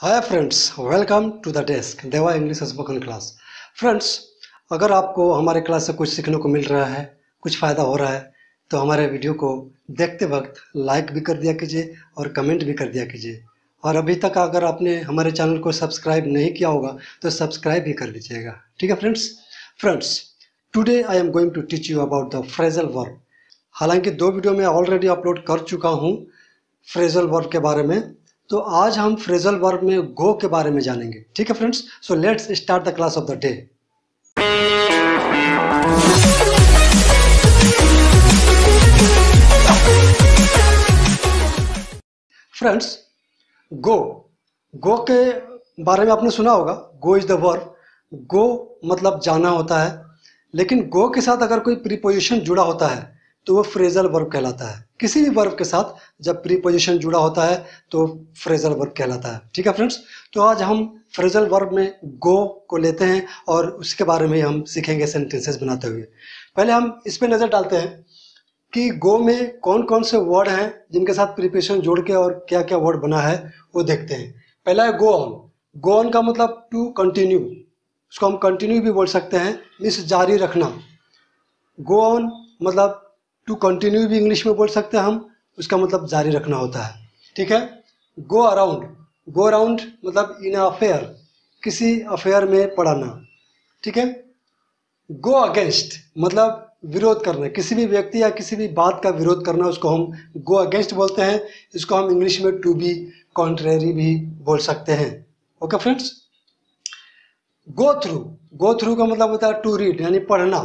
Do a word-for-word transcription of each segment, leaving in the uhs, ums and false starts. Hi friends, welcome to the desk Deva English spoken class. Friends, अगर आपको हमारे class से कुछ सीखने को मिल रहा है, कुछ फ़ायदा हो रहा है, तो हमारे वीडियो को देखते वक्त लाइक भी कर दिया कीजिए और कमेंट भी कर दिया कीजिए। और अभी तक अगर आपने हमारे चैनल को सब्सक्राइब नहीं किया होगा तो सब्सक्राइब भी कर दीजिएगा। ठीक है friends. Friends today I am going to teach you about the phrasal verb. हालांकि दो वीडियो में ऑलरेडी अपलोड कर चुका हूँ फ्रेजल वर्ब के बारे में, तो आज हम फ्रेजल वर्ब में गो के बारे में जानेंगे। ठीक है friends, so let's start the class of the day. Friends, go go के बारे में आपने सुना होगा। Go is the verb. Go मतलब जाना होता है, लेकिन गो के साथ अगर कोई प्रीपोजिशन जुड़ा होता है तो वो फ्रेजल वर्ब कहलाता है। किसी भी वर्ब के साथ जब प्रीपोजिशन जुड़ा होता है तो फ्रेजल वर्ब कहलाता है। ठीक है फ्रेंड्स, तो आज हम फ्रेजल वर्ब में गो को लेते हैं और उसके बारे में हम सीखेंगे सेंटेंसेस बनाते हुए। पहले हम इस पर नज़र डालते हैं कि गो में कौन कौन से वर्ड हैं जिनके साथ प्रीपोजिशन जोड़ के और क्या क्या वर्ड बना है वो देखते हैं। पहला है गो ऑन। गो ऑन का मतलब टू कंटिन्यू, उसको हम कंटिन्यू भी बोल सकते हैं, मीन्स जारी रखना। गो ऑन मतलब टू कंटिन्यू भी इंग्लिश में बोल सकते हैं हम, उसका मतलब जारी रखना होता है। ठीक है। Go around. गो अराउंड मतलब इन अफेयर, किसी अफेयर में पड़ाना। ठीक है। गो अगेंस्ट मतलब विरोध करना, किसी भी व्यक्ति या किसी भी बात का विरोध करना, उसको हम गो अगेंस्ट बोलते हैं। इसको हम इंग्लिश में टू बी, कॉन्ट्रेरी भी बोल सकते हैं। Okay friends. Go through. Go through का मतलब होता है टू रीड यानी पढ़ना,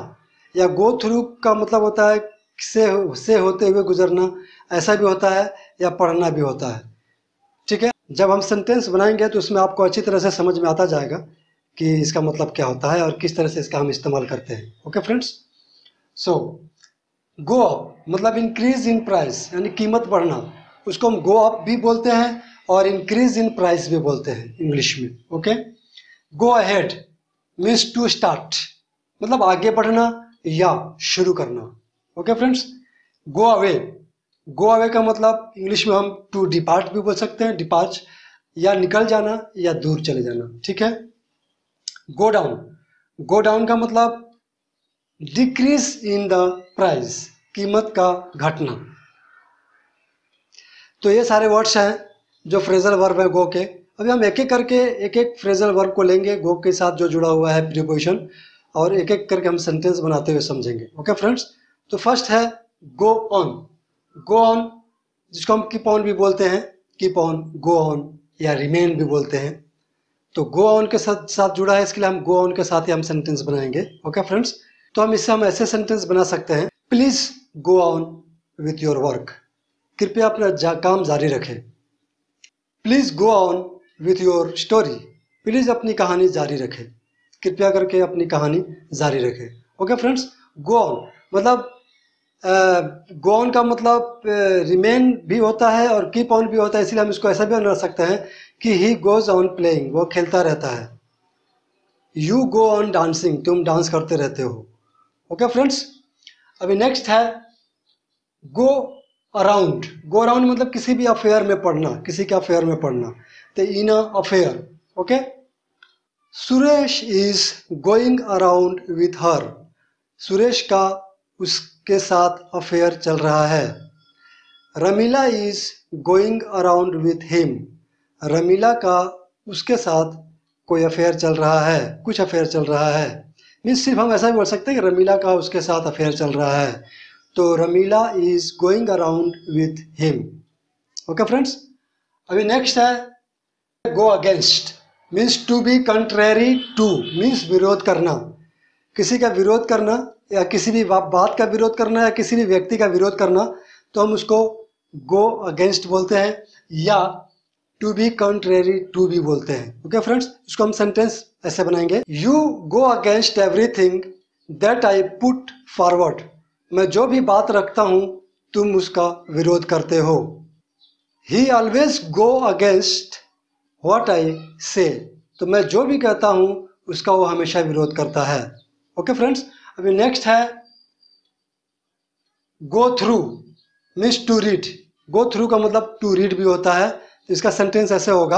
या गो थ्रू का मतलब होता है से से होते हुए गुजरना, ऐसा भी होता है, या पढ़ना भी होता है। ठीक है। जब हम सेंटेंस बनाएंगे तो उसमें आपको अच्छी तरह से समझ में आता जाएगा कि इसका मतलब क्या होता है और किस तरह से इसका हम इस्तेमाल करते हैं। Okay friends. So go up मतलब इंक्रीज इन प्राइस यानी कीमत बढ़ना, उसको हम गो अप भी बोलते हैं और इंक्रीज इन प्राइस भी बोलते हैं इंग्लिश में। Okay. Go ahead means to start मतलब आगे बढ़ना या शुरू करना। Okay friends. Go away. Go away का मतलब इंग्लिश में हम टू डिपार्ट भी बोल सकते हैं, डिपार्च या निकल जाना या दूर चले जाना। ठीक है। Go down. गो डाउन का मतलब डिक्रीज इन द प्राइस, कीमत का घटना। तो ये सारे वर्ड्स हैं जो फ्रेजल वर्ब है गो के। अभी हम एक एक करके एक एक फ्रेजल वर्ब को लेंगे गो के साथ जो जुड़ा हुआ है प्रीपोजिशन, और एक एक करके हम सेंटेंस बनाते हुए समझेंगे। Okay friends. तो फर्स्ट है गो ऑन। गो ऑन जिसको हम कीप ऑन भी बोलते हैं, कीप ऑन, गो ऑन या रिमेन भी बोलते हैं। तो गो ऑन के साथ साथ जुड़ा है, इसके लिए हम गो ऑन के साथ ही हम सेंटेंस बनाएंगे। Okay friends. तो हम इससे हम ऐसे सेंटेंस बना सकते हैं, please go on with your work, कृपया अपना जा, काम जारी रखें। Please go on with your story, please अपनी कहानी जारी रखें, कृपया करके अपनी कहानी जारी रखें। Okay friends. गो ऑन मतलब गो ऑन का मतलब रिमेन uh, भी होता है और कीप ऑन भी होता है, इसलिए हम इसको ऐसा भी बना सकते हैं कि ही गोज ऑन प्लेइंग, वो खेलता रहता है। यू गो ऑन डांसिंग, तुम डांस करते रहते हो। Okay okay, friends. अभी नेक्स्ट है गो अराउंड। गो अराउंड मतलब किसी भी अफेयर में पढ़ना, किसी के अफेयर में पढ़ना, तो in a affair. Okay. Suresh is going around with her, Suresh का उसके साथ अफेयर चल रहा है। Ramila is going around with him, Ramila का उसके साथ कोई अफेयर चल रहा है, कुछ अफेयर चल रहा है। मीन्स सिर्फ हम ऐसा भी बोल सकते हैं कि रमीला का उसके साथ अफेयर चल रहा है, तो Ramila is going around with him. Okay friends. अभी नेक्स्ट है go against means to be contrary to, means विरोध करना, किसी का विरोध करना या किसी भी बात का विरोध करना या किसी भी व्यक्ति का विरोध करना, तो हम उसको गो अगेंस्ट बोलते हैं या टू बी कंट्रेरी टू भी बोलते हैं। Okay okay, friends. इसको हम सेंटेंस ऐसे बनाएंगे, you go against everything that I put forward, मैं जो भी बात रखता हूँ तुम उसका विरोध करते हो। He always go against what I say, तो मैं जो भी कहता हूँ उसका वो हमेशा विरोध करता है। Okay okay, friends. अभी नेक्स्ट है go through means to read. Go through का मतलब टू रीड भी होता है, तो इसका सेंटेंस ऐसे होगा,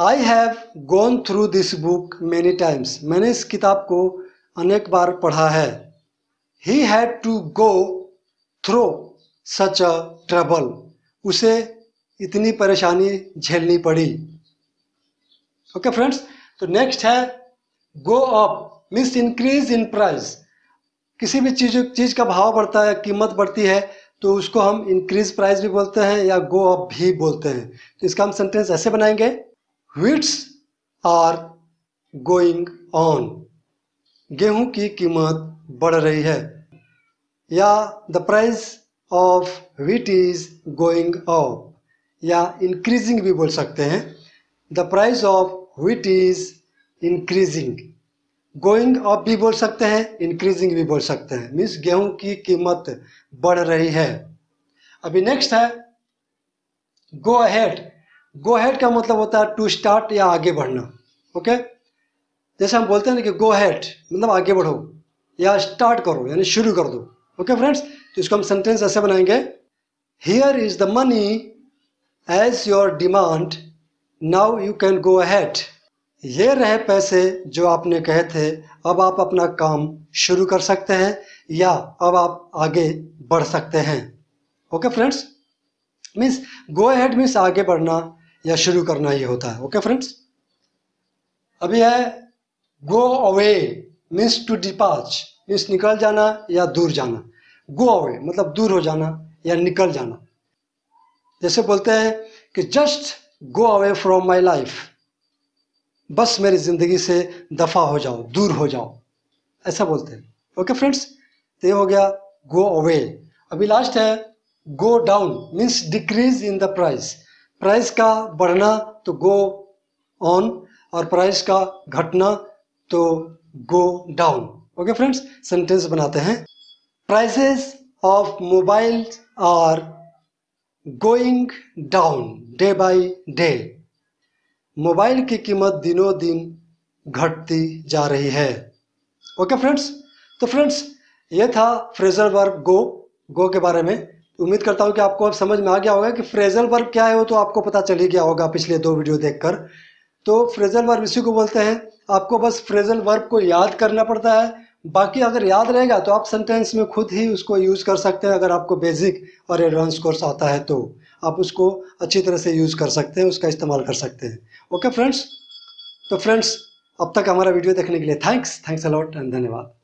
I have gone through this book many times, मैंने इस किताब को अनेक बार पढ़ा है। He had to go through such a trouble, उसे इतनी परेशानी झेलनी पड़ी। ओके फ्रेंड्स, तो नेक्स्ट है go up means increase in price. किसी भी चीज चीज़ का भाव बढ़ता है, कीमत बढ़ती है, तो उसको हम इंक्रीज प्राइस भी बोलते हैं या गो अप भी बोलते हैं। तो इसका हम सेंटेंस ऐसे बनाएंगे, व्हिट्स आर गोइंग ऑन, गेहूं की कीमत बढ़ रही है, या the price of wheat is going up, या इंक्रीजिंग भी बोल सकते हैं, the price of wheat is increasing. Going up भी बोल सकते हैं, इंक्रीजिंग भी बोल सकते हैं, मीन्स गेहूं की कीमत बढ़ रही है। अभी नेक्स्ट है गो अहेड। गो अहेड का मतलब होता है टू स्टार्ट या आगे बढ़ना। Okay okay? जैसे हम बोलते हैं ना कि गो अहेड मतलब आगे बढ़ो या स्टार्ट करो यानी शुरू कर दो। ओके okay, फ्रेंड्स, तो इसको हम सेंटेंस ऐसे बनाएंगे, here is the money as your demand now you can go ahead. ये रहे पैसे जो आपने कहे थे, अब आप अपना काम शुरू कर सकते हैं या अब आप आगे बढ़ सकते हैं। Okay friends, means go ahead means आगे बढ़ना या शुरू करना ही होता है। ओके फ्रेंड्स, अभी है go away means to depart, means निकल जाना या दूर जाना। गो अवे मतलब दूर हो जाना या निकल जाना। जैसे बोलते हैं कि just go away from my life, बस मेरी ज़िंदगी से दफ़ा हो जाओ, दूर हो जाओ, ऐसा बोलते हैं। ओके फ्रेंड्स, तो ये हो गया गो अवे। अभी लास्ट है go down means decrease in the price, price का बढ़ना तो गो ऑन और प्राइस का घटना तो go down. Okay friends, sentence बनाते हैं, prices of mobile are going down day by day, mobile की कीमत दिनों दिन घटती जा रही है। ओके फ्रेंड्स, तो फ्रेंड्स ये था फ्रेजल वर्ब गो गो के बारे में। उम्मीद करता हूँ कि आपको अब समझ में आ गया होगा कि फ्रेजल वर्ब क्या है, वो तो आपको पता चल ही गया होगा पिछले दो वीडियो देखकर। तो फ्रेजल वर्ब इसी को बोलते हैं, आपको बस फ्रेजल वर्ब को याद करना पड़ता है, बाकी अगर याद रहेगा तो आप सेंटेंस में खुद ही उसको यूज़ कर सकते हैं। अगर आपको बेसिक और एडवांस कोर्स आता है तो आप उसको अच्छी तरह से यूज़ कर सकते हैं, उसका इस्तेमाल कर सकते हैं। ओके फ्रेंड्स, तो फ्रेंड्स अब तक हमारा वीडियो देखने के लिए thanks, thanks a lot and धन्यवाद।